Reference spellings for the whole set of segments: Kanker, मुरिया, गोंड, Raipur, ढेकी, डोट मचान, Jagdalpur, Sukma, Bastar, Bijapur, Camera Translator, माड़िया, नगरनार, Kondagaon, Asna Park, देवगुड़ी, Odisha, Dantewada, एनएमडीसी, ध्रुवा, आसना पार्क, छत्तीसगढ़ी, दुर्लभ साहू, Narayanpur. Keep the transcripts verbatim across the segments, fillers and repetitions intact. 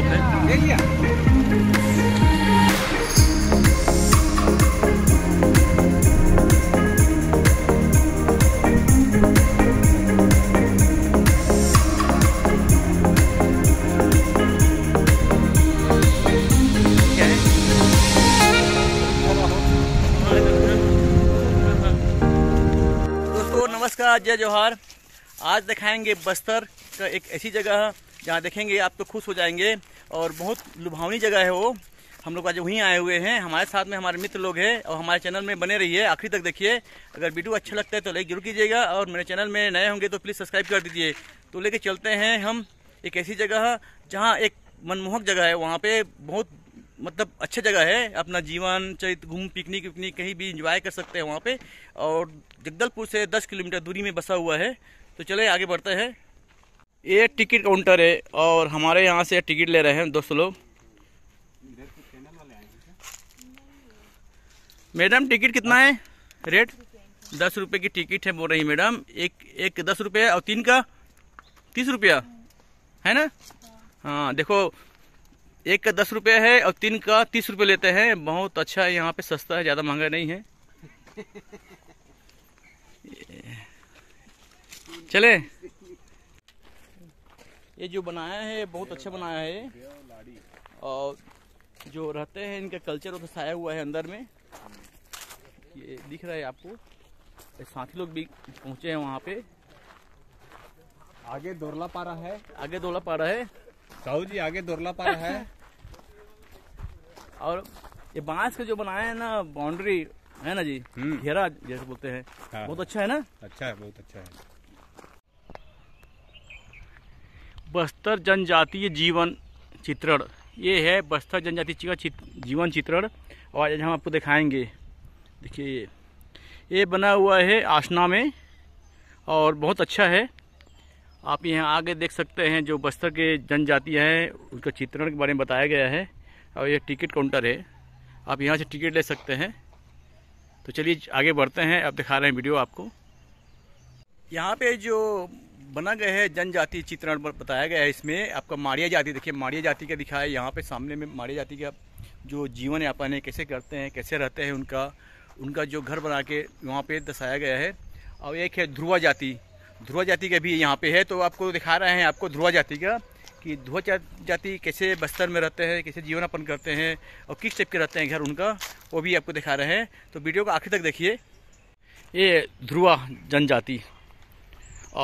आपने? जय जोहार। आज दिखाएंगे बस्तर का एक ऐसी जगह जहाँ देखेंगे आप तो खुश हो जाएंगे और बहुत लुभावनी जगह है वो। हम लोग आज वहीं आए हुए हैं, हमारे साथ में हमारे मित्र लोग हैं और हमारे चैनल में बने रहिए, आखिरी तक देखिए। अगर वीडियो अच्छा लगता है तो लाइक जरूर कीजिएगा और मेरे चैनल में नए होंगे तो प्लीज़ सब्सक्राइब कर दीजिए। तो लेके चलते हैं हम एक ऐसी जगह जहाँ एक मनमोहक जगह है, वहाँ पर बहुत मतलब अच्छा जगह है, अपना जीवन चरित घूम पिकनिक विकनिक कहीं भी इंजॉय कर सकते हैं वहाँ पे। और जगदलपुर से दस किलोमीटर दूरी में बसा हुआ है। तो चले आगे बढ़ते हैं। ये टिकट काउंटर है और हमारे यहाँ से टिकट ले रहे हैं दोस्तों लोग। मैडम टिकट कितना है रेट? दस रुपये की टिकट है बोल रही मैडम। एक एक दस रुपये और तीन का तीस रुपया है ना। हाँ देखो, एक का दस रुपये है और तीन का तीस रुपये लेते हैं। बहुत अच्छा है, यहाँ पे सस्ता है, ज़्यादा महंगा नहीं है। चले, ये जो बनाया है बहुत अच्छा बनाया है और जो रहते हैं इनका कल्चर वो फसाया हुआ है अंदर में, ये दिख रहा है आपको। साथी लोग भी पहुँचे हैं वहाँ पे। आगे दोरला पारा है, आगे दोरला पारा है साहू जी, आगे दोरला पारा है। और ये बांस का जो बनाया है ना बाउंड्री है ना जी, घेरा जैसे बोलते हैं। हाँ। बहुत अच्छा है ना। अच्छा है, बहुत अच्छा है। बस्तर जनजातीय जीवन चित्रण, ये है बस्तर जनजातीय जीवन चित्रण। और आज हम आपको दिखाएंगे, देखिए ये बना हुआ है आसना में और बहुत अच्छा है। आप यहाँ आगे देख सकते हैं जो बस्तर के जनजाति हैं उनका चित्रण के बारे में बताया गया है। और ये टिकट काउंटर है, आप यहाँ से टिकट ले सकते हैं। तो चलिए आगे बढ़ते हैं, अब दिखा रहे हैं वीडियो आपको। यहाँ पे जो बना गया है जनजाति चित्रण बताया गया है इसमें। आपका माड़िया जाति, देखिए माड़िया जाति का दिखा है यहाँ पर सामने में। माड़िया जाति का जो जीवन यापन है, कैसे करते हैं, कैसे रहते हैं, उनका उनका जो घर बना के वहाँ पर दर्शाया गया है। और एक है ध्रुवा जाति, ध्रुवा जाति का भी यहाँ पे है। तो आपको दिखा रहे हैं आपको ध्रुवा जाति का कि ध्रुवा जाति कैसे बस्तर में रहते हैं, कैसे जीवनयापन करते हैं और किस टाइप के रहते हैं घर उनका, वो भी आपको दिखा रहे हैं। तो वीडियो को आखिर तक देखिए। ये ध्रुवा जनजाति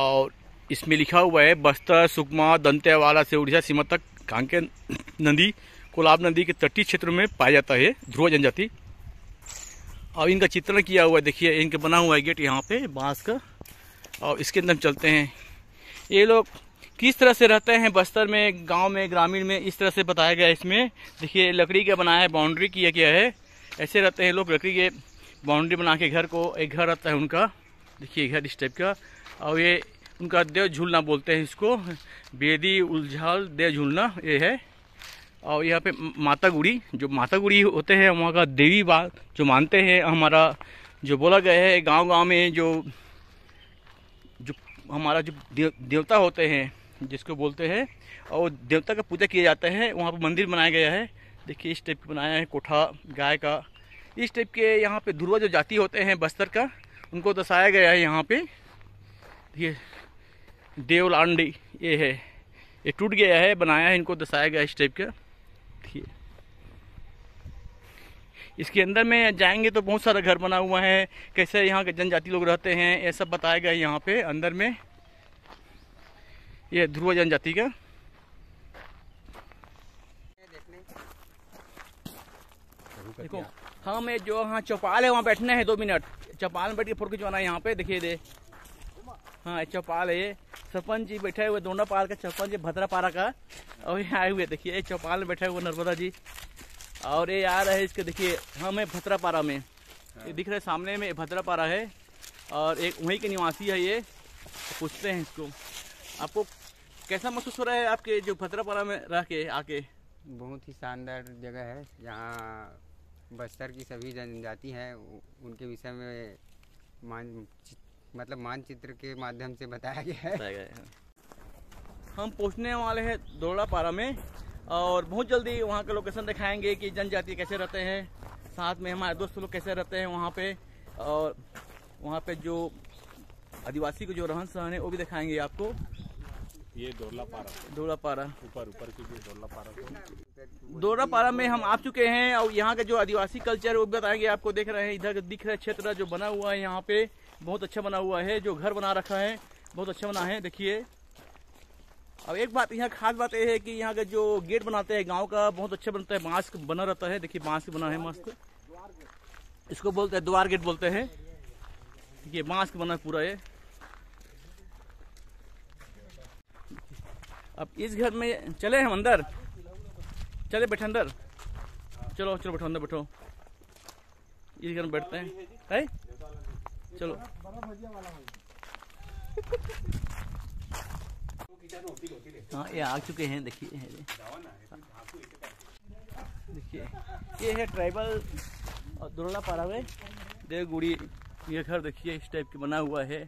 और इसमें लिखा हुआ है बस्तर सुकमा दंतेवाड़ा से उड़ीसा सीमा तक कांकेर नदी कोलाब नदी के तटीय क्षेत्रों में पाया जाता है ध्रुवा जनजाति। और इनका चित्रण किया हुआ है, देखिए इनका बना हुआ है गेट यहाँ पर बाँस का। और इसके अंदर चलते हैं। ये लोग किस तरह से रहते हैं बस्तर में, गांव में, ग्रामीण में, इस तरह से बताया गया है इसमें। देखिए लकड़ी का बनाया है, बाउंड्री किया गया है, ऐसे रहते हैं लोग। लकड़ी के बाउंड्री बना के घर को, एक घर रहता है उनका, देखिए घर इस टाइप का। और ये उनका देव झूलना बोलते हैं इसको, बेदी उलझाल देव झूलना ये है। और यहाँ पे माता गुड़ी, जो माता गुड़ी होते हैं वहाँ का देवी बात जो मानते हैं। हमारा जो बोला गया है गाँव गाँव में जो जो हमारा जो देव, देवता होते हैं जिसको बोलते हैं, और देवता का पूजा किया जाता है। वहाँ पर मंदिर बनाया गया है, देखिए इस टाइप बनाया है, कोठा गाय का इस टाइप के। यहाँ पे ध्रुवा जो जाति होते हैं बस्तर का उनको दर्शाया गया है यहाँ पे। ये देवलांडी ये है, ये टूट गया है, बनाया है इनको, दर्शाया गया इस टाइप का। देखिए इसके अंदर में जाएंगे तो बहुत सारा घर बना हुआ है, कैसे यहाँ के जनजाति लोग रहते हैं, ये सब बताया गया है यहाँ पे अंदर में। ये ध्रुवा जनजाति का देखो। हम ये जो हाँ चौपाल है वहाँ बैठना है दो मिनट, चौपाल में बैठ के फोटो खिंचवाना है यहाँ पे। देखिए दे हाँ चौपाल है, सरपंच जी बैठे हुए दोनों पार का, सरपंच जी भद्रापारा का। और यहाँ आए हुए देखिए चौपाल में बैठे हुए नर्मदा जी। और ये आ रहा है इसके, देखिए हम है भद्रापारा में, ये दिख रहा है सामने में भद्रापारा है। और एक वहीं के निवासी है ये। पूछते हैं इसको आपको कैसा महसूस हो रहा है आपके जो भद्रापारा में रह के आके? बहुत ही शानदार जगह है, जहाँ बस्तर की सभी जनजाति हैं उनके विषय में मान मतलब मानचित्र के माध्यम से बताया गया है। हम पहुँचने वाले हैं दोरला पारा में। और बहुत जल्दी वहाँ का लोकेशन दिखाएंगे कि जनजाति कैसे रहते हैं, साथ में हमारे दोस्त लोग कैसे रहते हैं वहाँ पे, और वहाँ पे जो आदिवासी को जो रहन सहन है वो भी दिखाएंगे आपको। ये डोलापारा डोलापारा ऊपर ऊपर की जो डोलापारा डोलापारा में हम आ चुके हैं और यहाँ का जो आदिवासी कल्चर है वो बताएंगे आपको। देख रहे हैं इधर दिख रहा क्षेत्र जो बना हुआ है यहाँ पे, बहुत अच्छा बना हुआ है, जो घर बना रखा है बहुत अच्छा बना है, देखिए। अब एक बात यहाँ खास बात यह है कि यहाँ का जो गेट बनाते हैं गांव का बहुत अच्छा बनता है, बांस बना रहता है, देखिए बांस बना है मस्त, इसको बोलते हैं द्वार गेट बोलते हैं, ये बांस बना है पूरा ये। अब इस घर में चले हम अंदर, चले बैठे अंदर, चलो चलो बैठो अंदर बैठो, इस घर में बैठते हैं है? चलो हाँ ये आ चुके हैं, देखिए देखिए ये है ट्राइबल और डोलापारा में देवगुड़ी ये घर, देखिए इस टाइप के बना हुआ है।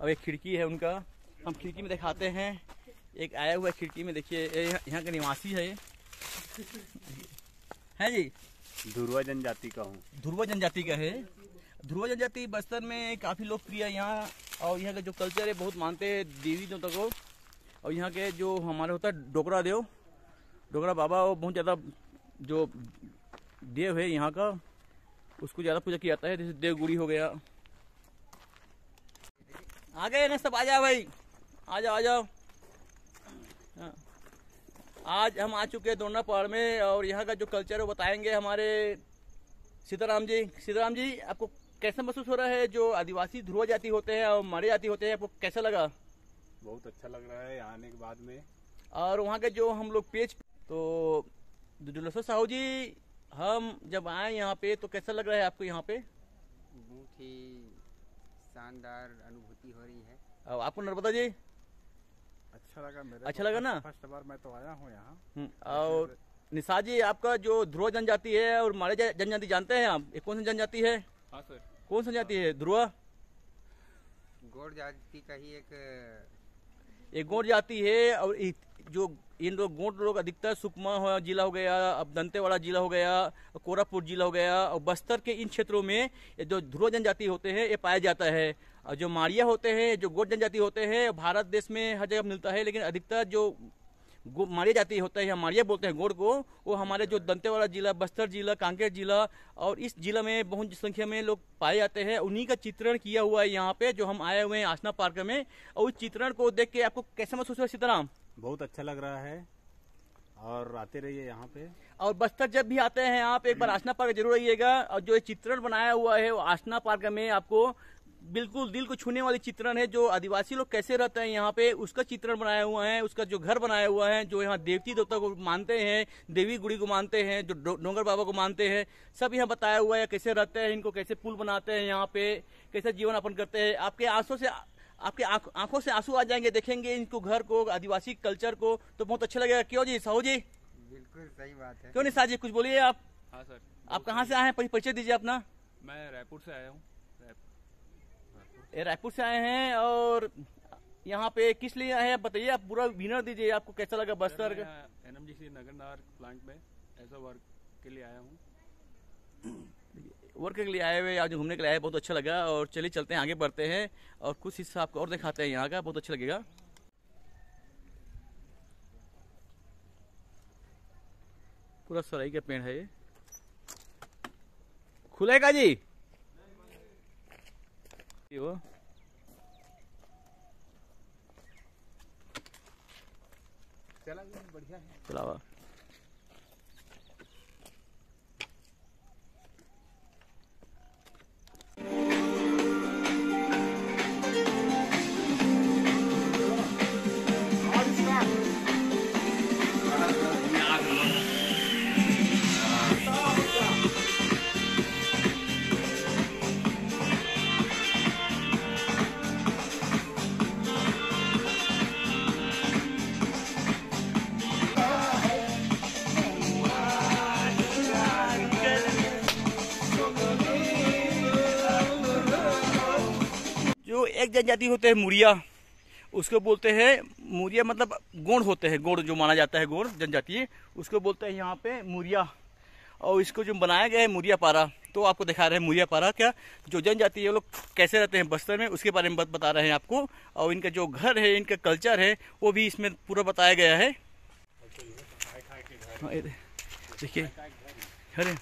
अब एक खिड़की है उनका, हम खिड़की में दिखाते हैं, एक आया हुआ खिड़की में, देखिए यहाँ का निवासी है ये है जी, ध्रुवा जनजाति का हूँ, ध्रुवा जनजाति का है। ध्रुवा जनजाति बस्तर में काफ़ी लोकप्रिय है यहाँ, और यहाँ का जो कल्चर है बहुत मानते हैं देवी देवता को, और यहाँ के जो हमारे होता है डोकरा देव, डोकरा बाबा वो बहुत ज़्यादा जो देव है यहाँ का उसको ज़्यादा पूजा किया जाता है, जैसे देवगुड़ी हो गया। आ गए ना सब, आ जाओ भाई आ जाओ आ जाओ। आज हम आ चुके हैं दोनापाड़ में और यहाँ का जो कल्चर है वो बताएंगे हमारे सीताराम जी। सीताराम जी आपको कैसा महसूस हो रहा है, जो आदिवासी ध्रुवा जाति होते हैं और मारे जाति होते हैं, आपको कैसा लगा? बहुत अच्छा लग रहा है यहाँ आने के बाद में। और वहाँ के जो हम लोग पेज तो दुर्लभ साहू जी, हम जब आए यहाँ पे तो कैसा लग रहा है आपको यहाँ पे? बहुत ही शानदार अनुभूति हो रही है। और आपको नर्मदा जी? अच्छा लगा मेरे, अच्छा लगा ना, फर्स्ट बार मैं तो आया हूँ यहाँ। और निशा जी आपका जो ध्रुवा जनजाति है और मारे जनजाति जानते हैं आप, ये कौन सी जनजाति है? हाँ सर। कौन सी जनजाति है ध्रुवा? गौड़ जाति का ही एक एक गौड़ जाति है, और जो इन लोग गोंड लोग अधिकतर सुकमा जिला हो गया, अब दंतेवाड़ा जिला हो गया, कोरापुर जिला हो गया, और बस्तर के इन क्षेत्रों में जो ध्रुव जनजाति होते हैं ये पाया जाता है। और जो मारिया होते हैं, जो गोंड जनजाति होते हैं, भारत देश में हर जगह मिलता है, लेकिन अधिकतर जो मारिया जाति होता है या मारिया बोलते हैं गोंड को, वो हमारे जो दंतेवाड़ा जिला, बस्तर जिला, कांकेर जिला और इस जिला में बहुत संख्या में लोग पाए जाते हैं। उन्हीं का चित्रण किया हुआ है यहाँ पे, जो हम आए हुए हैं आसना पार्क में। और उस चित्रण को देख के आपको कैसा महसूस हुआ सीताराम? बहुत अच्छा लग रहा है और आते रहिए यहाँ पे। और बस्तर जब भी आते हैं आप एक बार आसना पार्क जरूर आइएगा, और जो चित्रण बनाया हुआ है वो आसना पार्क में आपको बिल्कुल दिल को छूने वाली चित्रण है, जो आदिवासी लोग कैसे रहते हैं यहाँ पे उसका चित्रण बनाया हुआ है, उसका जो घर बनाया हुआ है, जो यहाँ देवती देवता को मानते हैं, देवी गुड़ी को मानते हैं, जो डोंगर बाबा को मानते हैं, सब यहाँ बताया हुआ है कैसे रहते हैं, इनको कैसे पुल बनाते हैं यहाँ पे, कैसे जीवन यापन करते हैं। आपके आंसू से आपके आंखों से आंसू आ जाएंगे, देखेंगे इनको घर को, आदिवासी कल्चर को, तो बहुत अच्छा लगेगा। क्यों जी साहू जी? बिल्कुल सही बात है। क्यों नहीं साहू जी कुछ बोलिए आप? हाँ सर। आप कहाँ से आए हैं, परिचय दीजिए अपना। मैं रायपुर से आया हूँ। रायपुर से आए हैं और यहाँ पे किस लिए आए हैं बताइए आप, पूरा विनर दीजिए, आपको कैसा लगा बस्तर का? एनएमडीसी नगरनार प्लांट में ऐसा वर्क के लिए आया हूँ, वर्क के लिए आए हुए, आज घूमने के लिए आए, बहुत अच्छा लगा। और चलिए चलते हैं आगे बढ़ते हैं और कुछ हिस्सा आपको और दिखाते हैं यहाँ का, बहुत अच्छा लगेगा। पूरा सराई का पेड़ है ये, खुलेगा जी वो। चला बढ़िया है। चलावा। जनजाति होते हैं मुरिया, उसको बोलते हैं मुरिया, मतलब गोंड होते हैं, गोंड जो माना जाता है, गोंड जनजातीय, उसको बोलते हैं यहाँ पे मुरिया। और इसको जो बनाया गया है मुरिया पारा, तो आपको दिखा रहे हैं मुरिया पारा क्या जो जनजाति ये लोग कैसे रहते हैं बस्तर में, उसके बारे में बता रहे हैं आपको। और इनका जो घर है, इनका कल्चर है, वो भी इसमें पूरा बताया गया है। देखिए, अरे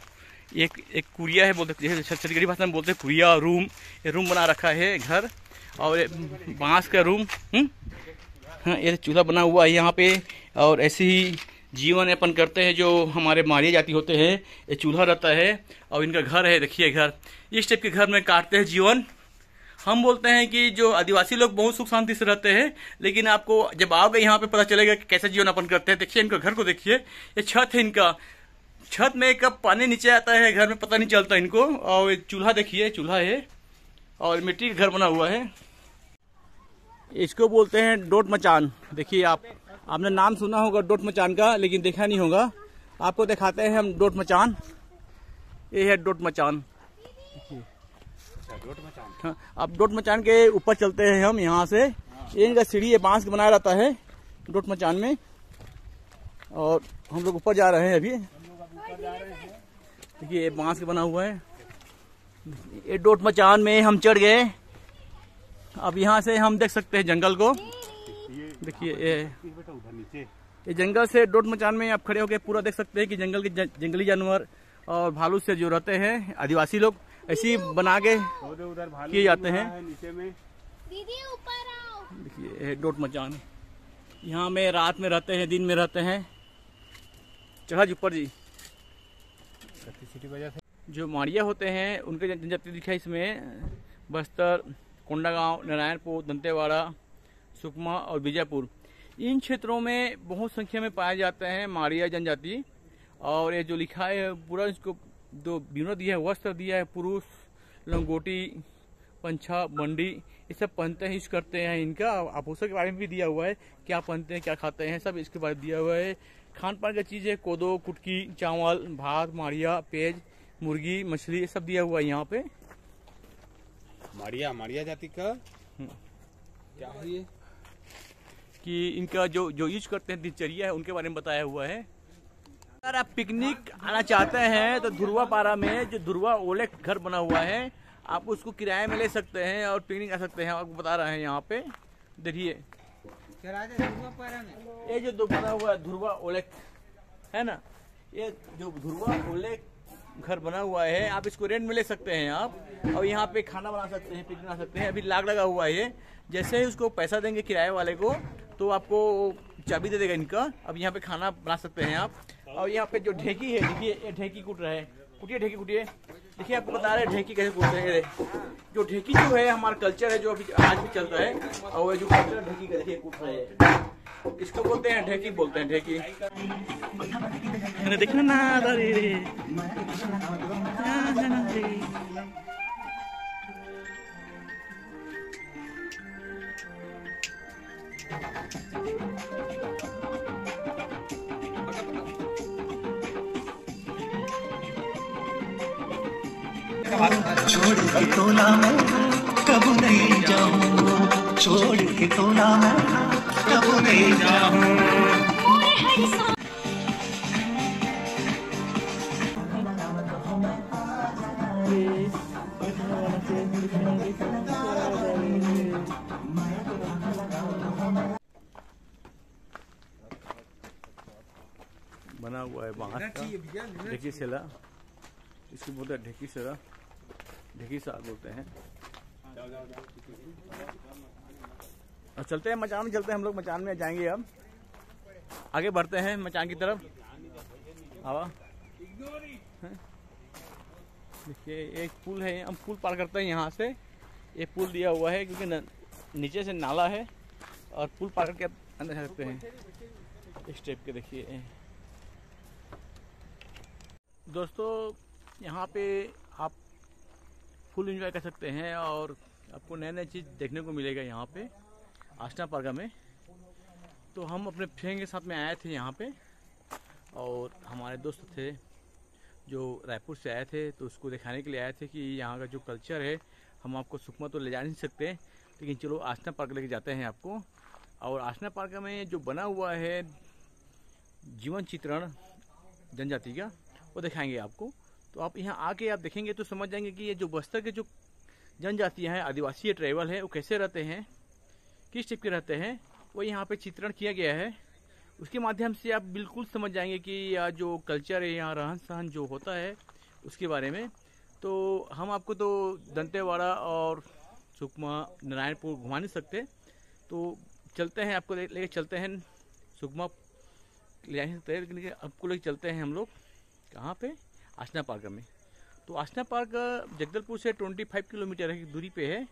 एक एक कुरिया है, बोलते छत्तीसगढ़ी भाषा में बोलते हैं कुरिया। रूम, ये रूम बना रखा है घर, और बांस का रूम, हाँ, ये चूल्हा बना हुआ है यहाँ पे। और ऐसे ही जीवन यापन करते हैं जो हमारे मारिया जाति होते हैं। ये चूल्हा रहता है और इनका घर है। देखिए घर, इस टाइप के घर में काटते हैं जीवन। हम बोलते हैं कि जो आदिवासी लोग बहुत सुख शांति से रहते हैं, लेकिन आपको जब आओगे यहाँ पे पता चलेगा कि कैसे जीवन यापन करते हैं। देखिए इनका घर को देखिए, ये छत है इनका, छत में कब पानी नीचे आता है घर में पता नहीं चलता इनको। और चूल्हा देखिए, चूल्हा है और मिट्टी का घर बना हुआ है। इसको बोलते हैं डोट मचान। देखिए आप, आपने नाम सुना होगा डोट मचान का, लेकिन देखा नहीं होगा। आपको दिखाते हैं हम डोट मचान। ये है डोट मचान। डोट मचान, हाँ, अब डोट मचान के ऊपर चलते हैं हम यहाँ से। इनका सीढ़ी ये बांस बनाया जाता है डोट मचान में, और हम लोग ऊपर जा रहे हैं अभी। देखिए ये बांस का बना हुआ है। ये डोट मचान में हम चढ़ गए। अब यहाँ से हम देख सकते हैं जंगल को। देखिए ये ये जंगल से डोट मचान में आप खड़े होकर पूरा देख सकते हैं कि जंगल के जंगली जानवर और भालू से जो रहते हैं आदिवासी लोग, ऐसी बना के किए जाते हैं। देखिए ये डोट मचान, यहाँ में रात में रहते हैं, दिन में रहते हैं। चढ़ा ऊपर जी, जो माड़िया होते हैं उनके जनजाति दिखा इसमें बस्तर, कोंडागांव, नारायणपुर, दंतेवाड़ा, सुकमा और बीजापुर, इन क्षेत्रों में बहुत संख्या में पाए जाते हैं माड़िया जनजाति। और ये जो लिखा है पूरा, इसको जो बीनो दिया है, वस्त्र दिया है, पुरुष लंगोटी, पंछा, बंडी, ये सब पहनते हैं, यूज करते हैं। इनका आभूषण के बारे में भी दिया हुआ है, क्या पहनते हैं, क्या खाते हैं, सब इसके बारे में दिया हुआ है। खान पान की चीज़ें कोदो, कुटकी, चावल, भात, माड़िया, पेज, मुर्गी, मछली, ये सब दिया हुआ है यहाँ पे। माड़िया माड़िया जाति का क्या है ये कि इनका जो जो यूज करते हैं दिनचर्या है, उनके बारे में बताया हुआ है। अगर आप पिकनिक आना चाहते हैं तो धुरवा पारा में जो धुरवा ओले घर बना हुआ है, आप उसको किराए में ले सकते हैं और पिकनिक आ सकते हैं। आपको बता रहे हैं यहाँ पे, देखिए ये जो दो बना हुआ है धुरवा ओलेक है ना, ये जो धुरवा ओलेक घर बना हुआ है, आप इसको रेंट में ले सकते हैं आप, और यहाँ पे खाना बना सकते हैं, पिकनिक बना सकते हैं। अभी लाग लगा हुआ है ये, जैसे ही उसको पैसा देंगे किराए वाले को तो आपको चाबी दे देगा इनका। अब यहाँ पे खाना बना सकते हैं आप। और यहाँ पे जो ढेकी है, देखिए ये ढेकी कूट रहा है, कुटिए ढेकी कुटिए। देखिए आपको बता रहे हैं ढेकी कैसे कूटते हैं। जो ढेकी जो है हमारा कल्चर है जो अभी आज भी चलता है, और जो कल्चर ढेकी का देखिए कूट रहे हैं, इसको बोलते हैं ढेकी, बोलते हैं ढेकी। देखना ना रे छोड़ के तोला मैं कब नहीं जाऊंगा, छोड़ के तोला मैं कब नहीं जाऊंगा। बना हुआ है बाहर का, ढेकी सेला, इसको बोलते हैं ढेकी सेला, ढेकी साल बोलते हैं। और चलते हैं मचान में, चलते हैं हम लोग मचान में जाएंगे। अब आगे बढ़ते हैं मचान की तरफ। हवा देखिए एक पुल है, हम पुल पार करते हैं यहाँ से। ये पुल दिया हुआ है क्योंकि नीचे से नाला है, और पुल पार करके अंदर जा सकते हैं इस टाइप के। देखिए दोस्तों, यहाँ पे आप फुल एंजॉय कर सकते हैं और आपको नए नए चीज़ देखने को मिलेगा यहाँ पे आसना पार्क में। तो हम अपने फ्रेंड के साथ में आए थे यहाँ पे, और हमारे दोस्त थे जो रायपुर से आए थे, तो उसको दिखाने के लिए आए थे कि यहाँ का जो कल्चर है, हम आपको सुकमा तो ले जा नहीं सकते, लेकिन चलो आसना पार्क लेके जाते हैं आपको। और आसना पार्क में जो बना हुआ है जीवन चित्रण जनजाति का वो दिखाएंगे आपको। तो आप यहाँ आके आप देखेंगे तो समझ जाएंगे कि ये जो बस्तर के जो जनजातियाँ हैं, आदिवासी है, ट्राइबल है, वो कैसे रहते हैं, किस टाइप के रहते हैं, वो यहाँ पे चित्रण किया गया है। उसके माध्यम से आप बिल्कुल समझ जाएंगे कि यह जो कल्चर है, यहाँ रहन सहन जो होता है उसके बारे में। तो हम आपको तो दंतेवाड़ा और सुकमा, नारायणपुर घुमा नहीं सकते, तो चलते हैं, आपको लेके ले चलते हैं सुकमा, ले सकते हैं आपको, लेके चलते हैं हम लोग कहाँ पे, आसना पार्क में। तो आसना पार्क जगदलपुर से पच्चीस किलोमीटर की दूरी पे है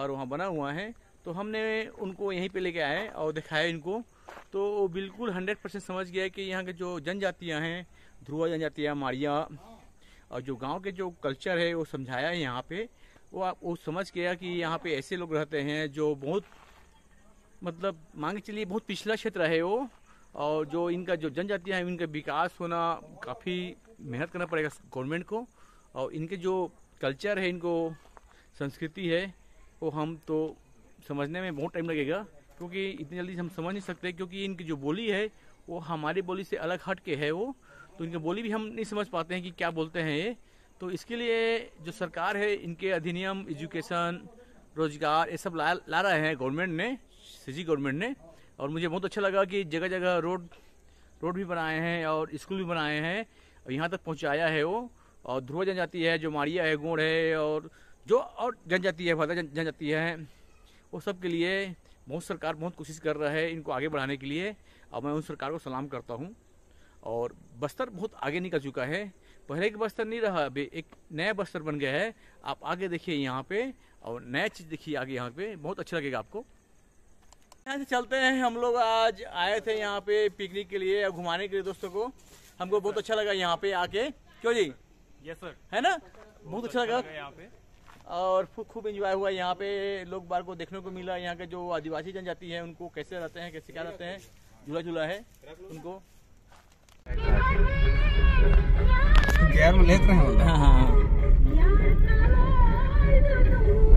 और वहाँ बना हुआ है। तो हमने उनको यहीं पे लेके आए और दिखाया इनको, तो वो बिल्कुल सौ परसेंट समझ गया कि यहाँ के जो जनजातियाँ हैं, ध्रुवा जनजातियाँ, माड़िया, और जो गांव के जो कल्चर है वो समझाया है यहाँ पे। वो आप वो समझ गया कि यहाँ पे ऐसे लोग रहते हैं जो बहुत, मतलब मांगे चलिए बहुत पिछला क्षेत्र है वो, और जो इनका जो जनजातियाँ हैं उनका विकास होना काफ़ी मेहनत करना पड़ेगा गवर्नमेंट को, और इनके जो कल्चर है, इनको संस्कृति है, वो हम तो समझने में बहुत टाइम लगेगा, क्योंकि इतनी जल्दी हम समझ नहीं सकते, क्योंकि इनकी जो बोली है वो हमारी बोली से अलग हट के है वो, तो इनकी बोली भी हम नहीं समझ पाते हैं कि क्या बोलते हैं ये। तो इसके लिए जो सरकार है, इनके अधिनियम, एजुकेशन, रोजगार, ये सब ला ला रहे हैं गवर्नमेंट ने, सीजी गवर्नमेंट ने। और मुझे बहुत अच्छा लगा कि जगह जगह रोड रोड भी बनाए हैं और स्कूल भी बनाए हैं और यहाँ तक पहुँचाया है वो। और ध्रुव जनजाति है, जो माड़िया है, गोंड है, और जो और जनजाति है, भादा जनजाति है, वो सब के लिए बहुत सरकार बहुत कोशिश कर रहा है इनको आगे बढ़ाने के लिए, और मैं उन सरकार को सलाम करता हूँ। और बस्तर बहुत आगे निकल चुका है, पहले एक बस्तर नहीं रहा, अभी एक नया बस्तर बन गया है। आप आगे देखिए यहाँ पे और नया चीज़ देखिए आगे, यहाँ पे बहुत अच्छा लगेगा आपको। यहाँ से चलते हैं हम लोग, आज आए थे यहाँ पे पिकनिक के लिए और घुमाने के लिए दोस्तों को, हमको बहुत अच्छा लगा यहाँ पे आके। क्यों जी? यस सर, है ना, बहुत अच्छा लगा यहाँ पे और खूब एंजॉय हुआ। यहाँ पे लोग बार को देखने को मिला, यहाँ के जो आदिवासी जनजाति है उनको कैसे रहते हैं, कैसे क्या रहते हैं, झूला झूला है उनको। हाँ हाँ।